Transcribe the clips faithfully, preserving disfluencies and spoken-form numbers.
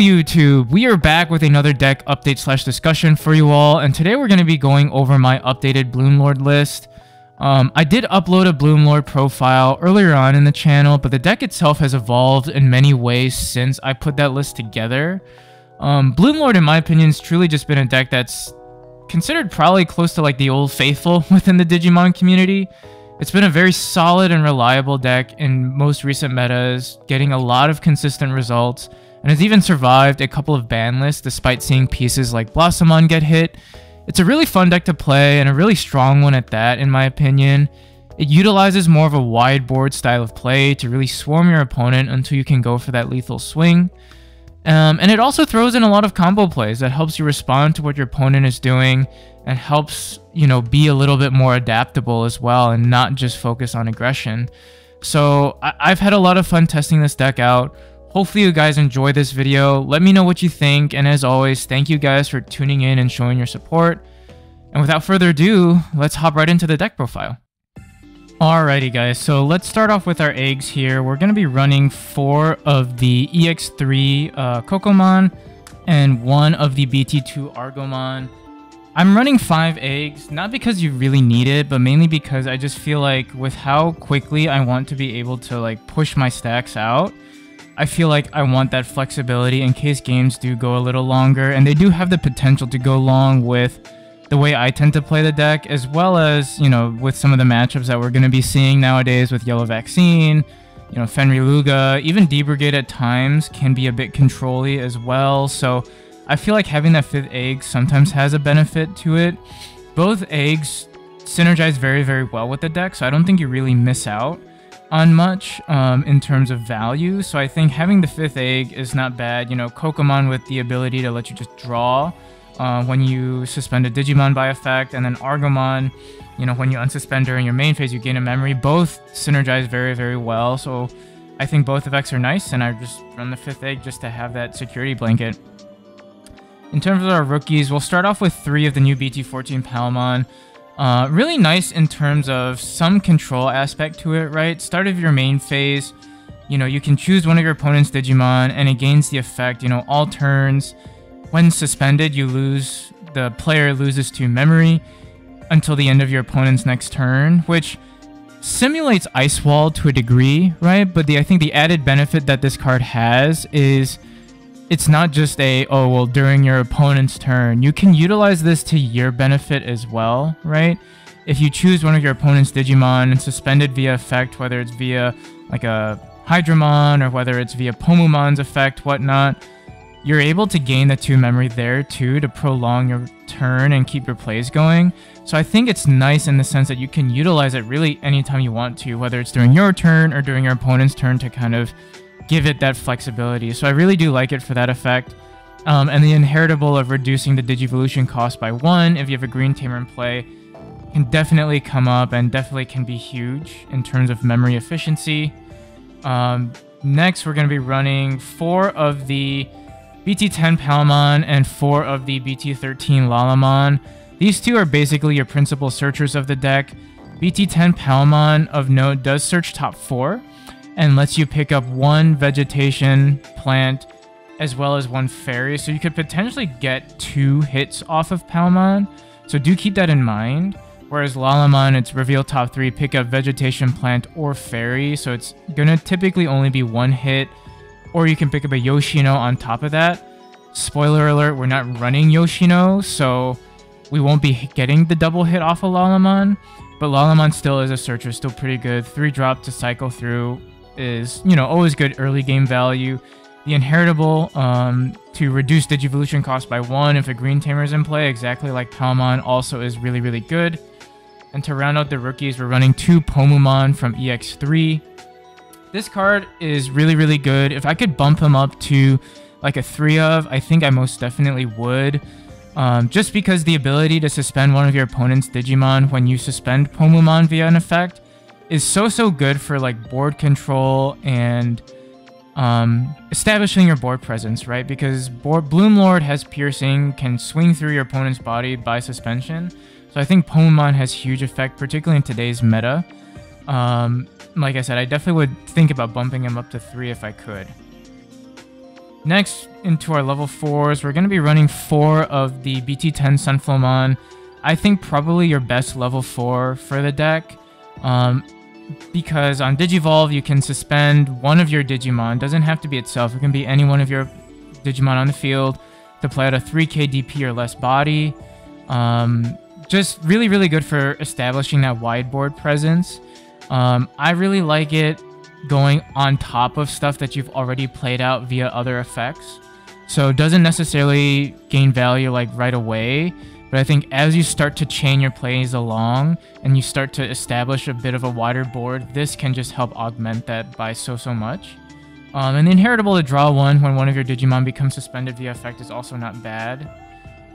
YouTube, we are back with another deck update slash discussion for you all, and today we're going to be going over my updated Bloomlord list. Um, I did upload a Bloomlord profile earlier on in the channel, but the deck itself has evolved in many ways since I put that list together. Um, Bloomlord, in my opinion, has truly just been a deck that's considered probably close to like the old faithful within the Digimon community. It's been a very solid and reliable deck in most recent metas, getting a lot of consistent results, and has even survived a couple of ban lists despite seeing pieces like Blossomon get hit. It's a really fun deck to play, and a really strong one at that, in my opinion. It utilizes more of a wide board style of play to really swarm your opponent until you can go for that lethal swing. Um, and it also throws in a lot of combo plays that helps you respond to what your opponent is doing, and helps, you know, be a little bit more adaptable as well and not just focus on aggression. So I I've had a lot of fun testing this deck out. Hopefully you guys enjoy this video. Let me know what you think, and as always, thank you guys for tuning in and showing your support. And without further ado, let's hop right into the deck profile. Alrighty guys, so let's start off with our eggs here. We're going to be running four of the E X three uh, Cocomon and one of the B T two Argomon. I'm running five eggs, not because you really need it, but mainly because I just feel like with how quickly I want to be able to like push my stacks out, I feel like I want that flexibility in case games do go a little longer, and they do have the potential to go long with the way I tend to play the deck, as well as, you know, with some of the matchups that we're going to be seeing nowadays with Yellow Vaccine, you know, Fenriruga, even DeepBrigade at times can be a bit control-y as well. So I feel like having that fifth egg sometimes has a benefit to it. Both eggs synergize very, very well with the deck, so I don't think you really miss out on much um, in terms of value. So I think having the fifth egg is not bad. You know, Cocomon with the ability to let you just draw Uh, when you suspend a Digimon by effect, and then Argomon, you know, when you unsuspend during your main phase, you gain a memory. Both synergize very, very well, so I think both effects are nice, and I just run the fifth egg just to have that security blanket. In terms of our rookies, we'll start off with three of the new B T fourteen Palmon. Uh, really nice in terms of some control aspect to it, right? Start of your main phase, you know, you can choose one of your opponent's Digimon, and it gains the effect, you know, all turns. When suspended, you lose, the player loses two memory until the end of your opponent's next turn, which simulates Ice Wall to a degree, right? But the, I think the added benefit that this card has is it's not just a, oh, well, during your opponent's turn. You can utilize this to your benefit as well, right? If you choose one of your opponent's Digimon and suspend it via effect, whether it's via like a Hydramon or whether it's via Pomumon's effect, whatnot, you're able to gain the two memory there too to prolong your turn and keep your plays going. So I think it's nice in the sense that you can utilize it really anytime you want to, whether it's during your turn or during your opponent's turn, to kind of give it that flexibility. So I really do like it for that effect. Um, and the inheritable of reducing the Digivolution cost by one if you have a green tamer in play can definitely come up and definitely can be huge in terms of memory efficiency. Um, next, we're going to be running four of the B T ten Palmon and four of the B T thirteen Lalamon. These two are basically your principal searchers of the deck. B T ten Palmon of note does search top four and lets you pick up one vegetation plant as well as one fairy, so you could potentially get two hits off of Palmon, so do keep that in mind. Whereas Lalamon, it's reveal top three, pick up vegetation plant or fairy, so it's gonna typically only be one hit. Or you can pick up a Yoshino on top of that. Spoiler alert, we're not running Yoshino, so we won't be getting the double hit off of Lalamon. But Lalamon still is a searcher, still pretty good. Three drop to cycle through is, you know, always good early game value. The inheritable um, to reduce Digivolution cost by one if a green tamer is in play, exactly like Palmon, also is really, really good. And to round out the rookies, we're running two Pomumon from E X three. This card is really, really good. If I could bump him up to like a three of, I think I most definitely would. Um, just because the ability to suspend one of your opponent's Digimon when you suspend Pomumon via an effect is so, so good for like board control and um, establishing your board presence, right? Because board Bloomlord has piercing, can swing through your opponent's body by suspension. So I think Pomumon has huge effect, particularly in today's meta. Um, like I said, I definitely would think about bumping him up to three if I could. Next, into our level fours, we're going to be running four of the B T ten Sunflowmon. I think probably your best level four for the deck, um, because on Digivolve, you can suspend one of your Digimon. It doesn't have to be itself. It can be any one of your Digimon on the field to play out a three K D P or less body. Um, just really, really good for establishing that wide board presence. Um, I really like it going on top of stuff that you've already played out via other effects. So it doesn't necessarily gain value like right away, but I think as you start to chain your plays along and you start to establish a bit of a wider board, this can just help augment that by so, so much. Um, and the inheritable to draw one when one of your Digimon becomes suspended via effect is also not bad.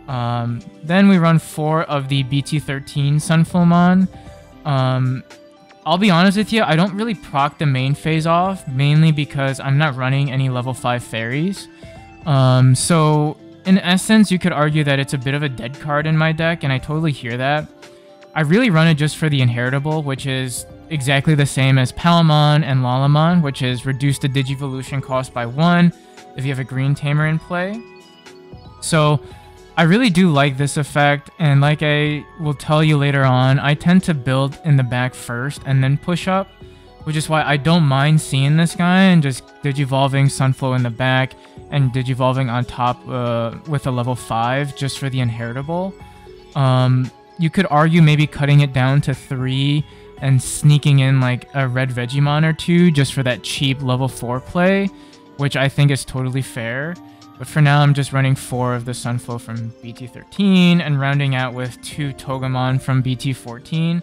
Um, then we run four of the B T thirteen Sunflowmon. Um, I'll be honest with you, I don't really proc the main phase off, mainly because I'm not running any level five fairies. Um, so in essence, you could argue that it's a bit of a dead card in my deck, and I totally hear that. I really run it just for the inheritable, which is exactly the same as Palmon and Lalamon, which is reduce the Digivolution cost by one if you have a green tamer in play. So I really do like this effect, and like I will tell you later on, I tend to build in the back first and then push up, which is why I don't mind seeing this guy and just digivolving Sunflow in the back and digivolving on top uh, with a level five just for the inheritable. Um, you could argue maybe cutting it down to three and sneaking in like a red Vegemon or two just for that cheap level four play, which I think is totally fair. But for now, I'm just running four of the Sunflow from B T thirteen and rounding out with two Togemon from B T fourteen.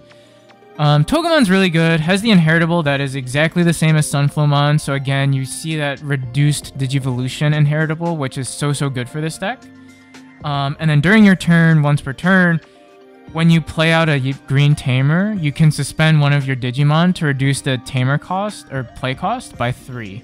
Um, Togemon's really good, has the inheritable that is exactly the same as Sunflowmon. So again, you see that reduced Digivolution inheritable, which is so, so good for this deck. Um, and then during your turn, once per turn, when you play out a green Tamer, you can suspend one of your Digimon to reduce the Tamer cost or play cost by three.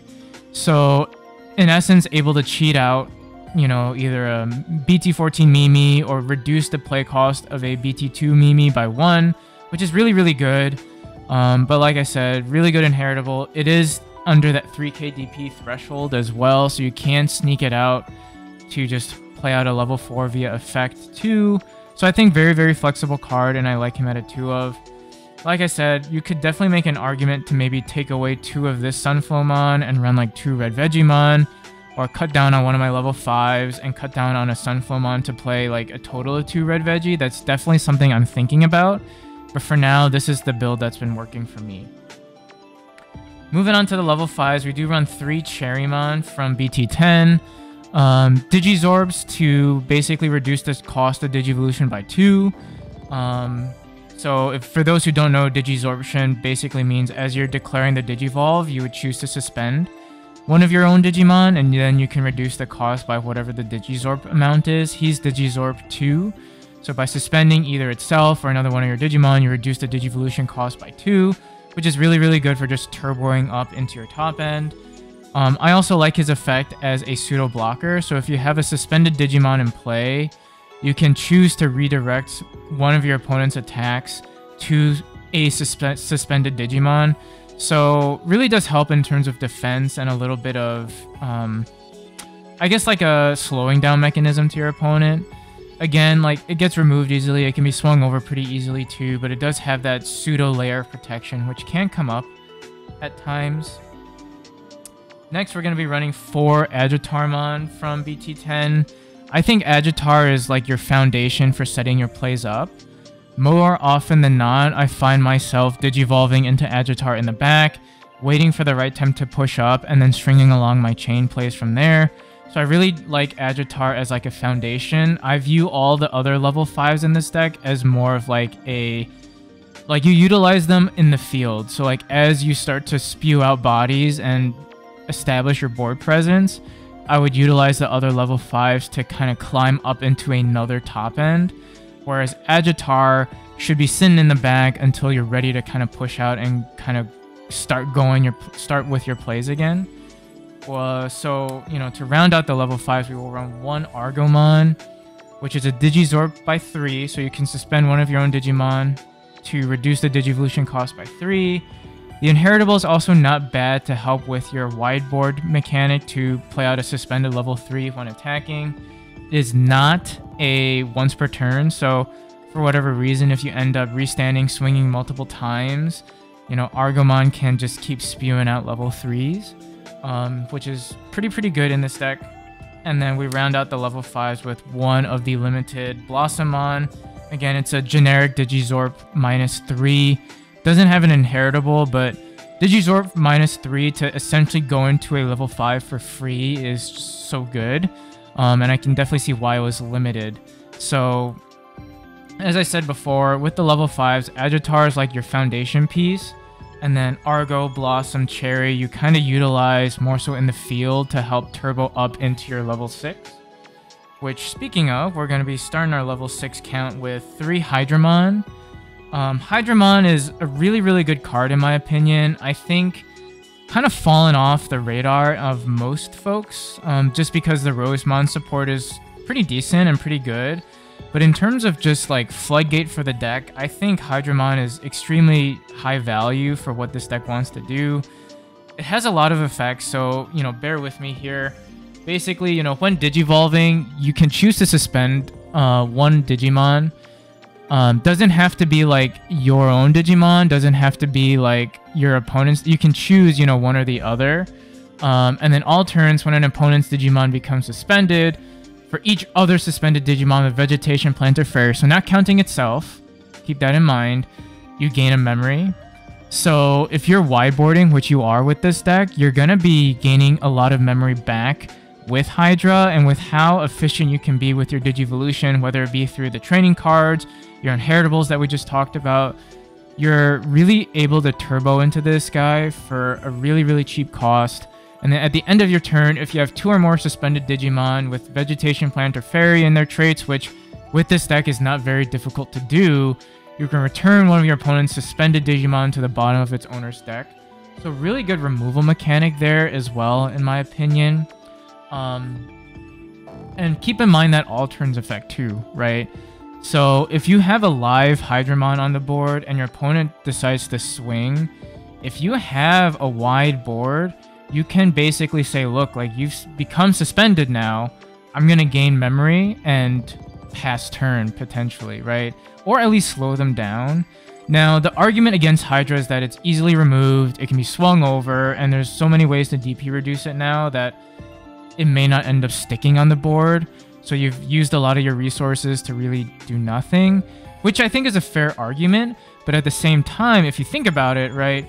So in essence, able to cheat out, you know, either a B T fourteen Mimi or reduce the play cost of a B T two Mimi by one, which is really, really good. Um, but like I said, really good inheritable. It is under that three K D P threshold as well, so you can sneak it out to just play out a level four via effect two. So I think very, very flexible card, and I like him at a two of. Like I said, you could definitely make an argument to maybe take away two of this Sunflowmon and run like two red Vegemon, or cut down on one of my level fives and cut down on a Sunflowmon to play like a total of two red Veggie. That's definitely something I'm thinking about, but for now, this is the build that's been working for me. Moving on to the level fives, we do run three Cherrymon from B T ten, um, Digizorbs to basically reduce this cost of Digivolution by two. Um, So if, for those who don't know, Digizorption basically means as you're declaring the Digivolve, you would choose to suspend one of your own Digimon, and then you can reduce the cost by whatever the Digizorb amount is. He's Digizorb two. So by suspending either itself or another one of your Digimon, you reduce the Digivolution cost by two, which is really, really good for just turboing up into your top end. Um, I also like his effect as a pseudo-blocker. So if you have a suspended Digimon in play, you can choose to redirect one of your opponent's attacks to a suspe suspended Digimon. So really does help in terms of defense and a little bit of, um, I guess like a slowing down mechanism to your opponent. Again, like it gets removed easily. It can be swung over pretty easily too, but it does have that pseudo layer of protection, which can come up at times. Next, we're going to be running four Agitarmon from B T ten. I think Agitar is like your foundation for setting your plays up. More often than not, I find myself digivolving into Agitar in the back, waiting for the right time to push up, and then stringing along my chain plays from there. So I really like Agitar as like a foundation. I view all the other level fives in this deck as more of like a, like you utilize them in the field. So like as you start to spew out bodies and establish your board presence, I would utilize the other level fives to kind of climb up into another top end, whereas Agitar should be sitting in the back until you're ready to kind of push out and kind of start going your start with your plays again. Uh, so you know, to round out the level fives, we will run one Argomon, which is a Digizorb by three, so you can suspend one of your own Digimon to reduce the Digivolution cost by three. The Inheritable is also not bad to help with your wideboard mechanic to play out a suspended level three when attacking. It is not a once per turn, so for whatever reason, if you end up restanding, swinging multiple times, you know, Argomon can just keep spewing out level threes, um, which is pretty, pretty good in this deck. And then we round out the level fives with one of the limited Blossomon. Again, it's a generic Digizorb minus three. Doesn't have an Inheritable, but Digizorb minus three to essentially go into a level five for free is just so good. Um, and I can definitely see why it was limited. So, as I said before, with the level fives, Agitar is like your foundation piece. And then Argo, Blossom, Cherry, you kind of utilize more so in the field to help turbo up into your level six. Which, speaking of, we're going to be starting our level six count with three Hydramon. Um, Hydramon is a really, really good card in my opinion. I think kind of fallen off the radar of most folks, um, just because the Rosemon support is pretty decent and pretty good. But in terms of just like floodgate for the deck, I think Hydramon is extremely high value for what this deck wants to do. It has a lot of effects, so, you know, bear with me here. Basically, you know, when Digivolving, you can choose to suspend uh, one Digimon. Um, doesn't have to be like your own Digimon, doesn't have to be like your opponent's. You can choose, you know, one or the other. Um, and then all turns, when an opponent's Digimon becomes suspended, for each other suspended Digimon with Vegetation, Plant, or Fairy, so not counting itself, keep that in mind, you gain a memory. So if you're wideboarding, which you are with this deck, you're going to be gaining a lot of memory back with Hydra, and with how efficient you can be with your Digivolution, whether it be through the training cards, your Inheritables that we just talked about. You're really able to turbo into this guy for a really, really cheap cost. And then at the end of your turn, if you have two or more suspended Digimon with Vegetation, Plant, or Fairy in their traits, which with this deck is not very difficult to do, you can return one of your opponent's suspended Digimon to the bottom of its owner's deck. So really good removal mechanic there as well, in my opinion. Um, and keep in mind that all turns effect too, right? So if you have a live Hydramon on the board and your opponent decides to swing, if you have a wide board, you can basically say, look, like, you've become suspended now, I'm going to gain memory and pass turn potentially, right? Or at least slow them down. Now, the argument against Hydra is that it's easily removed, it can be swung over, and there's so many ways to D P reduce it now that it may not end up sticking on the board, so you've used a lot of your resources to really do nothing, which I think is a fair argument. But at the same time, if you think about it, right,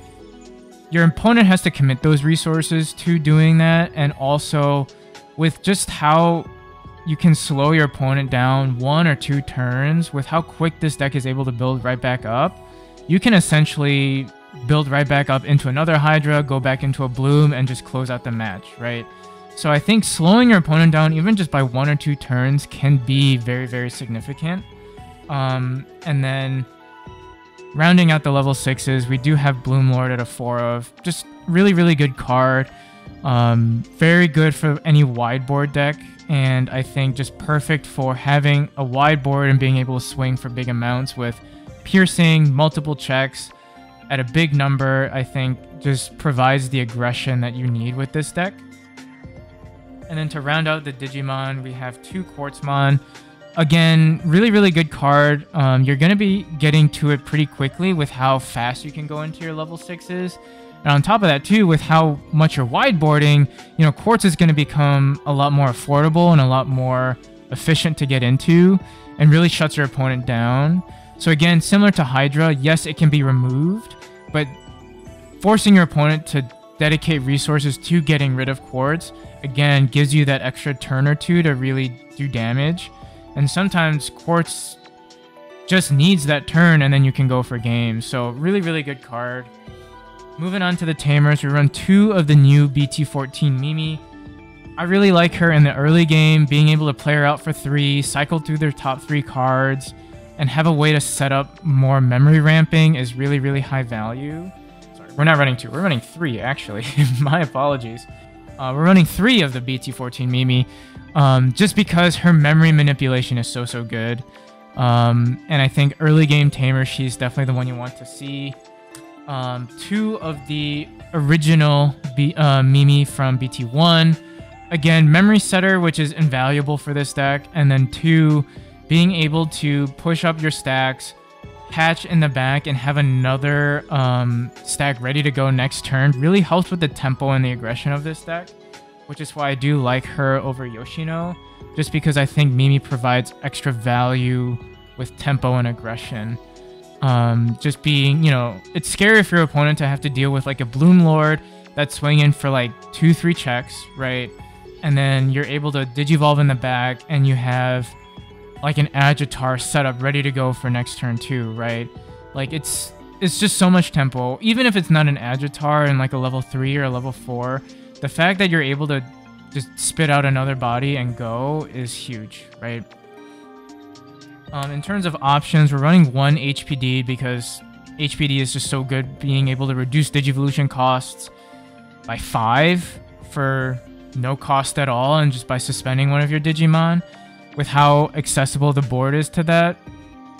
your opponent has to commit those resources to doing that, and also with just how you can slow your opponent down one or two turns, with how quick this deck is able to build right back up, you can essentially build right back up into another Hydra, go back into a Bloom, and just close out the match, right? So I think slowing your opponent down, even just by one or two turns, can be very, very significant. Um, and then rounding out the level sixes, we do have Bloomlord at a four of. Just really, really good card. Um, very good for any wideboard deck. And I think just perfect for having a wideboard and being able to swing for big amounts with piercing, multiple checks at a big number. I think just provides the aggression that you need with this deck. And then to round out the Digimon, we have two Quartzmon. Again, really, really good card. Um, you're going to be getting to it pretty quickly with how fast you can go into your level sixes. And on top of that, too, with how much you're wideboarding, you know, Quartz is going to become a lot more affordable and a lot more efficient to get into, and really shuts your opponent down. So again, similar to Hydra, yes, it can be removed, but forcing your opponent to dedicate resources to getting rid of Quartz, again, gives you that extra turn or two to really do damage. And sometimes Quartz just needs that turn, and then you can go for games. So really, really good card. Moving on to the Tamers, we run two of the new B T fourteen Mimi. I really like her in the early game, being able to play her out for three, cycle through their top three cards, and have a way to set up more memory ramping is really, really high value. Sorry, we're not running two, we're running three, actually. My apologies. Uh, we're running three of the B T fourteen Mimi, um, just because her memory manipulation is so, so good. Um, and I think early game Tamer, she's definitely the one you want to see. um, two of the original B, uh, Mimi from B T one. Again, memory setter, which is invaluable for this deck, and then two, being able to push up your stacks, patch in the back, and have another um, stack ready to go next turn really helps with the tempo and the aggression of this deck, which is why I do like her over Yoshino, just because I think Mimi provides extra value with tempo and aggression. Um, just being, you know, it's scary for your opponent to have to deal with like a Bloomlord that's swinging for like two, three checks, right? And then you're able to Digivolve in the back, and you have like an Agitar set up ready to go for next turn too, right? Like it's it's just so much tempo. Even if it's not an Agitar in like a level three or a level four, the fact that you're able to just spit out another body and go is huge, right? Um, in terms of options, we're running one H P D because H P D is just so good, being able to reduce Digivolution costs by five for no cost at all, and just by suspending one of your Digimon. With how accessible the board is to that,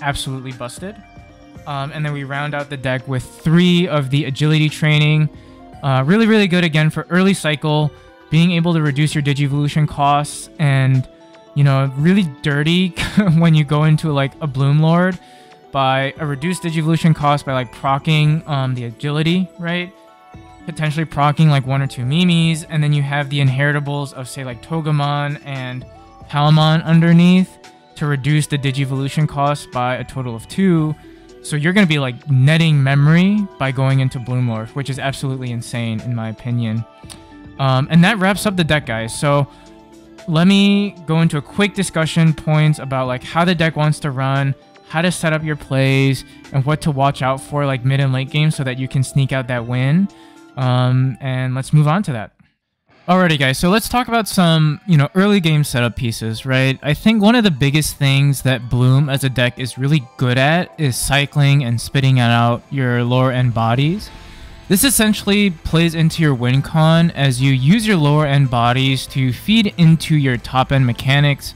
absolutely busted. Um, and then we round out the deck with three of the Agility Training. Uh, really, really good again for early cycle, being able to reduce your Digivolution costs, and, you know, really dirty when you go into like a Bloomlord by a reduced Digivolution cost by like proccing um, the Agility, right? Potentially proccing like one or two Mimis, and then you have the inheritables of say like Togemon and Palmon underneath to reduce the Digivolution cost by a total of two. So you're going to be like netting memory by going into Bloomlord, which is absolutely insane in my opinion. Um, and that wraps up the deck, guys. So let me go into a quick discussion points about like how the deck wants to run, how to set up your plays, and what to watch out for like mid and late game so that you can sneak out that win. Um, and let's move on to that. Alrighty guys, so let's talk about some, you know, early game setup pieces, right? I think one of the biggest things that Bloom as a deck is really good at is cycling and spitting out your lower end bodies. This essentially plays into your win con as you use your lower end bodies to feed into your top end mechanics,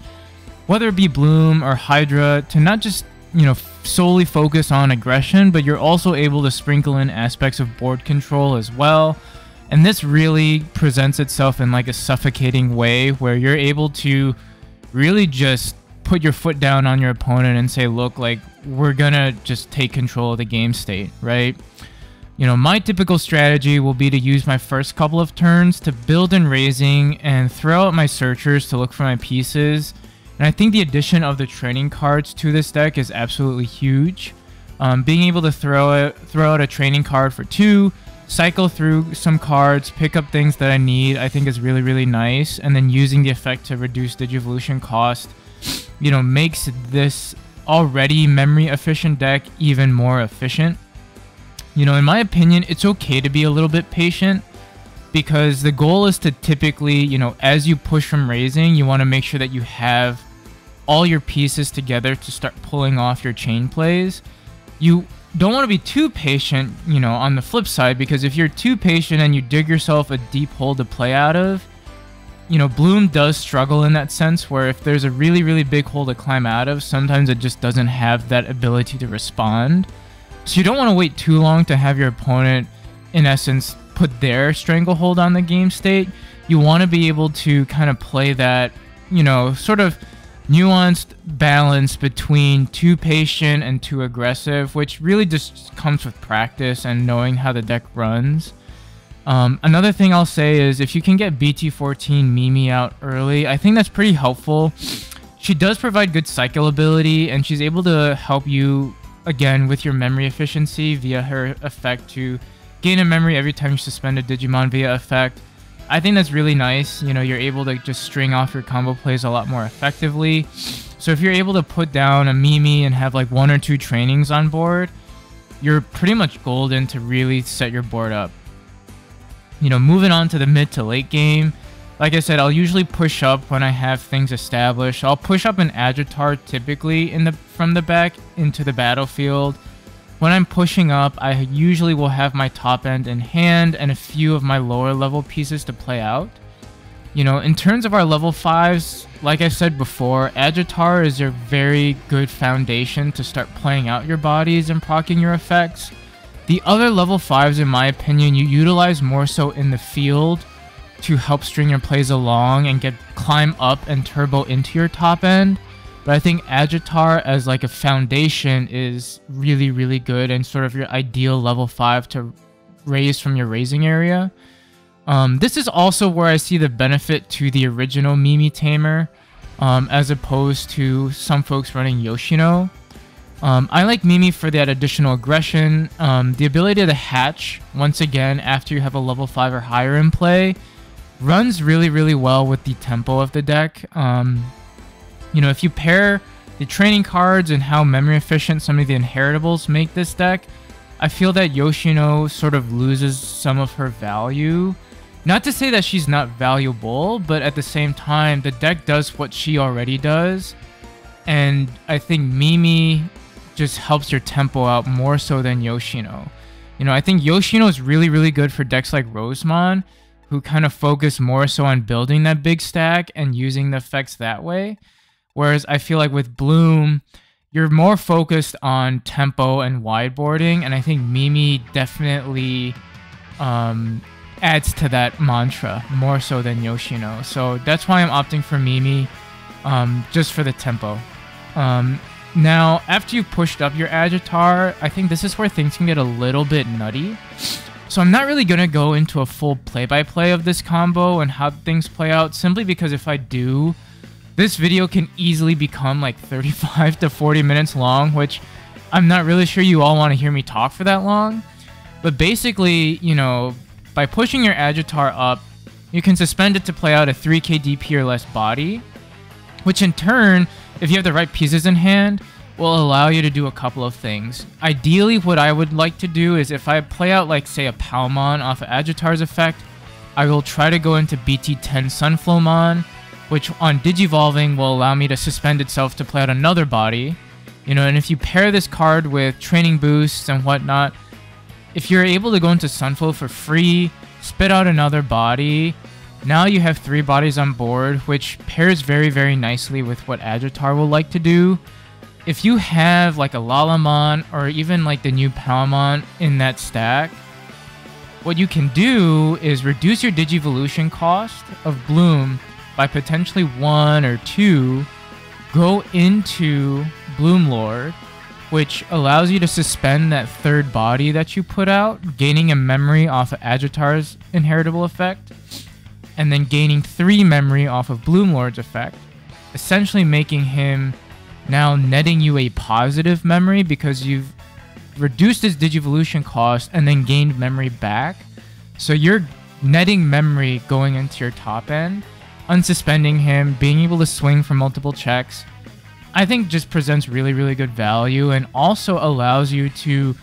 whether it be Bloom or Hydra, to not just, you know, solely focus on aggression, but you're also able to sprinkle in aspects of board control as well. And this really presents itself in like a suffocating way where you're able to really just put your foot down on your opponent and say, look, like we're gonna just take control of the game state, right? You know, my typical strategy will be to use my first couple of turns to build in raising and throw out my searchers to look for my pieces. And I think the addition of the training cards to this deck is absolutely huge. Um, being able to throw it, throw out a training card for two, cycle through some cards, pick up things that I need, I think is really, really nice. And then using the effect to reduce Digivolution cost, you know, makes this already memory efficient deck even more efficient. You know, in my opinion, it's okay to be a little bit patient because the goal is to typically, you know, as you push from raising, you want to make sure that you have all your pieces together to start pulling off your chain plays. You don't want to be too patient, you know, on the flip side, because if you're too patient and you dig yourself a deep hole to play out of, you know, Bloom does struggle in that sense where if there's a really, really big hole to climb out of, sometimes it just doesn't have that ability to respond. So you don't want to wait too long to have your opponent, in essence, put their stranglehold on the game state. You want to be able to kind of play that, you know, sort of nuanced balance between too patient and too aggressive, which really just comes with practice and knowing how the deck runs. Um, another thing I'll say is if you can get B T fourteen Mimi out early, I think that's pretty helpful. She does provide good cycle ability, and she's able to help you, again, with your memory efficiency via her effect to gain a memory every time you suspend a Digimon via effect. I think that's really nice. You know, you're able to just string off your combo plays a lot more effectively. So if you're able to put down a Mimi and have like one or two trainings on board, you're pretty much golden to really set your board up. You know, moving on to the mid to late game, like I said, I'll usually push up when I have things established. I'll push up an Agitar typically in the from the back into the battlefield. When I'm pushing up, I usually will have my top end in hand and a few of my lower level pieces to play out. You know, in terms of our level fives, like I said before, Agitar is your very good foundation to start playing out your bodies and proccing your effects. The other level fives, in my opinion, you utilize more so in the field to help string your plays along and get climb up and turbo into your top end. But I think Agitar as like a foundation is really, really good and sort of your ideal level five to raise from your raising area. Um, this is also where I see the benefit to the original Mimi Tamer, um, as opposed to some folks running Yoshino. Um, I like Mimi for that additional aggression, um, the ability to hatch, once again, after you have a level five or higher in play, runs really, really well with the tempo of the deck. Um, you know, if you pair the training cards and how memory efficient some of the inheritables make this deck, I feel that Yoshino sort of loses some of her value. Not to say that she's not valuable, but at the same time, the deck does what she already does, and I think Mimi just helps your tempo out more so than Yoshino. You know, I think Yoshino is really, really good for decks like Rosemon, who kind of focus more so on building that big stack and using the effects that way. Whereas I feel like with Bloom, you're more focused on tempo and wideboarding, and I think Mimi definitely um, adds to that mantra more so than Yoshino. So that's why I'm opting for Mimi, um, just for the tempo. Um, Now, after you've pushed up your Agitar, I think this is where things can get a little bit nutty. So I'm not really going to go into a full play-by-play of this combo and how things play out, simply because if I do, this video can easily become like thirty-five to forty minutes long, which I'm not really sure you all want to hear me talk for that long. But basically, you know, by pushing your Agitar up, you can suspend it to play out a three K D P or less body, which in turn, if you have the right pieces in hand, will allow you to do a couple of things. Ideally, what I would like to do is if I play out, like, say, a Palmon off of Agitar's effect, I will try to go into B T ten Sunflowmon, which on Digivolving will allow me to suspend itself to play out another body. You know, and if you pair this card with training boosts and whatnot, if you're able to go into Sunflow for free, spit out another body, now you have three bodies on board, which pairs very, very nicely with what Agitar will like to do. If you have like a Lalamon or even like the new Palmon in that stack, what you can do is reduce your Digivolution cost of Bloom by potentially one or two, go into Bloomlord, which allows you to suspend that third body that you put out, gaining a memory off of Agitar's inheritable effect, and then gaining three memory off of Bloomlord's effect, essentially making him now netting you a positive memory because you've reduced his Digivolution cost and then gained memory back. So you're netting memory going into your top end, unsuspending him, being able to swing for multiple checks. I think just presents really, really good value and also allows you to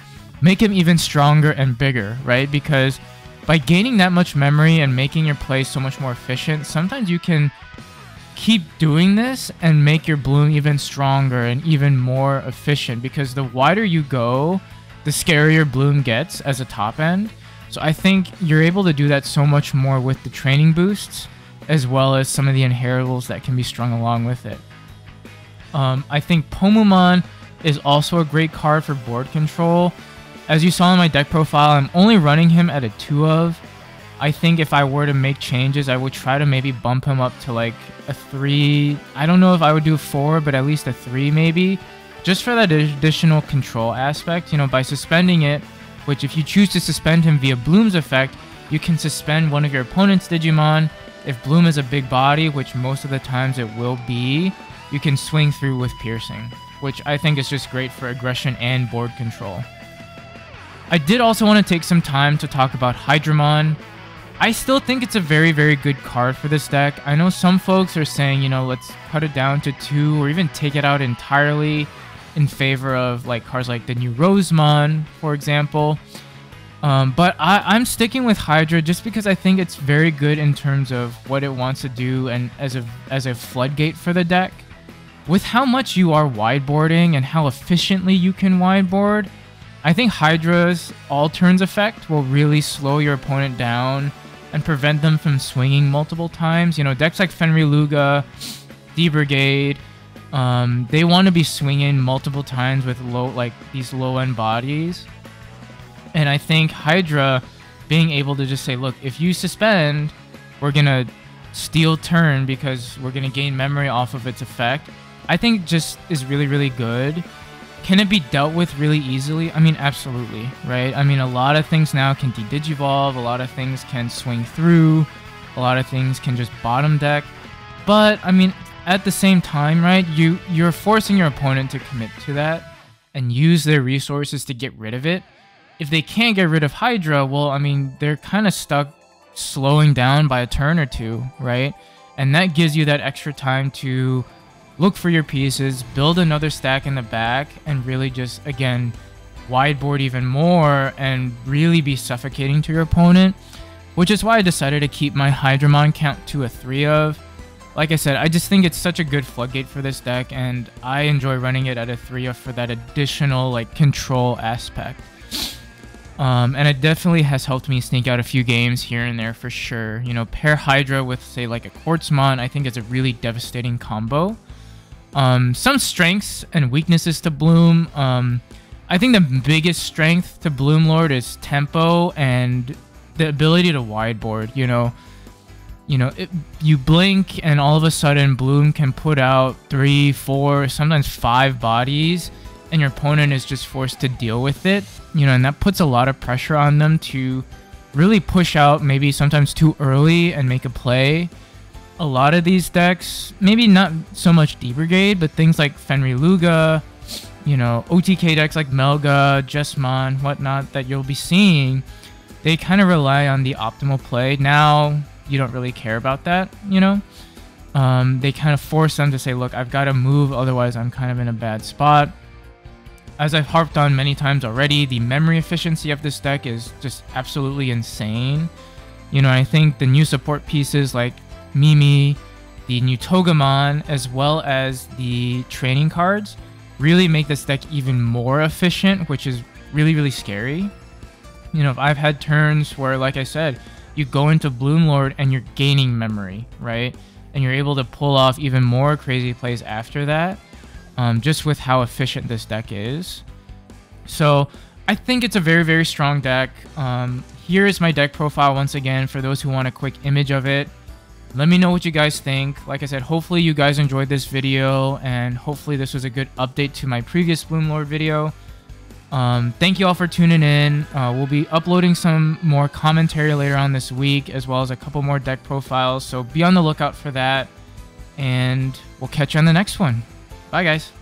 make him even stronger and bigger, right? Because by gaining that much memory and making your play so much more efficient, sometimes you can keep doing this and make your Bloom even stronger and even more efficient, because the wider you go, the scarier Bloom gets as a top end. So I think you're able to do that so much more with the training boosts, as well as some of the inheritables that can be strung along with it. Um, I think Pomumon is also a great card for board control. As you saw in my deck profile, I'm only running him at a two of. I think if I were to make changes, I would try to maybe bump him up to like a three. I don't know if I would do a four, but at least a three maybe. Just for that additional control aspect, you know, by suspending it, which if you choose to suspend him via Bloom's effect, you can suspend one of your opponent's Digimon. If Bloom is a big body, which most of the times it will be, you can swing through with piercing, which I think is just great for aggression and board control. I did also want to take some time to talk about Hydramon. I still think it's a very, very good card for this deck. I know some folks are saying, you know, let's cut it down to two or even take it out entirely in favor of like cards like the new Rosemon, for example. Um, but I, I'm sticking with Hydra just because I think it's very good in terms of what it wants to do and as a, as a floodgate for the deck. With how much you are wideboarding and how efficiently you can wideboard, I think Hydra's all turns effect will really slow your opponent down and prevent them from swinging multiple times. You know, decks like Fenriruga, DeepBrigade, um, they want to be swinging multiple times with low, like these low end bodies. And I think Hydra being able to just say, look, if you suspend, we're going to steal turn because we're going to gain memory off of its effect, I think just is really, really good. Can it be dealt with really easily? I mean, absolutely, right? I mean, a lot of things now can de-digivolve, a lot of things can swing through, a lot of things can just bottom deck. But, I mean, at the same time, right, you, you're forcing your opponent to commit to that and use their resources to get rid of it. If they can't get rid of Hydra, well, I mean, they're kind of stuck slowing down by a turn or two, right? And that gives you that extra time to look for your pieces, build another stack in the back, and really just, again, wideboard even more and really be suffocating to your opponent, which is why I decided to keep my Hydramon count to a three of. Like I said, I just think it's such a good floodgate for this deck, and I enjoy running it at a three of for that additional, like, control aspect. Um, and it definitely has helped me sneak out a few games here and there for sure. You know, pair Hydra with, say, like a Quartzmon, I think it's a really devastating combo. Um, some strengths and weaknesses to Bloom. Um, I think the biggest strength to Bloomlord is tempo and the ability to wideboard, you know. You know, it, you blink and all of a sudden Bloom can put out three, four, sometimes five bodies and your opponent is just forced to deal with it. You know, and that puts a lot of pressure on them to really push out maybe sometimes too early and make a play. A lot of these decks, maybe not so much DeepBrigade, but things like Fenriruga, you know, O T K decks like Melga, Jessmon, whatnot that you'll be seeing, they kind of rely on the optimal play. Now, you don't really care about that, you know? Um, they kind of force them to say, look, I've got to move, otherwise I'm kind of in a bad spot. As I've harped on many times already, the memory efficiency of this deck is just absolutely insane. You know, I think the new support pieces like Mimi, the new Togemon, as well as the training cards really make this deck even more efficient, which is really, really scary. You know, I've had turns where, like I said, you go into Bloomlord and you're gaining memory, right? And you're able to pull off even more crazy plays after that, um, just with how efficient this deck is. So I think it's a very, very strong deck. Um, here is my deck profile once again for those who want a quick image of it. Let me know what you guys think. Like I said, hopefully you guys enjoyed this video and hopefully this was a good update to my previous Bloomlord video. Um, thank you all for tuning in. Uh, we'll be uploading some more commentary later on this week, as well as a couple more deck profiles. So be on the lookout for that, and we'll catch you on the next one. Bye, guys.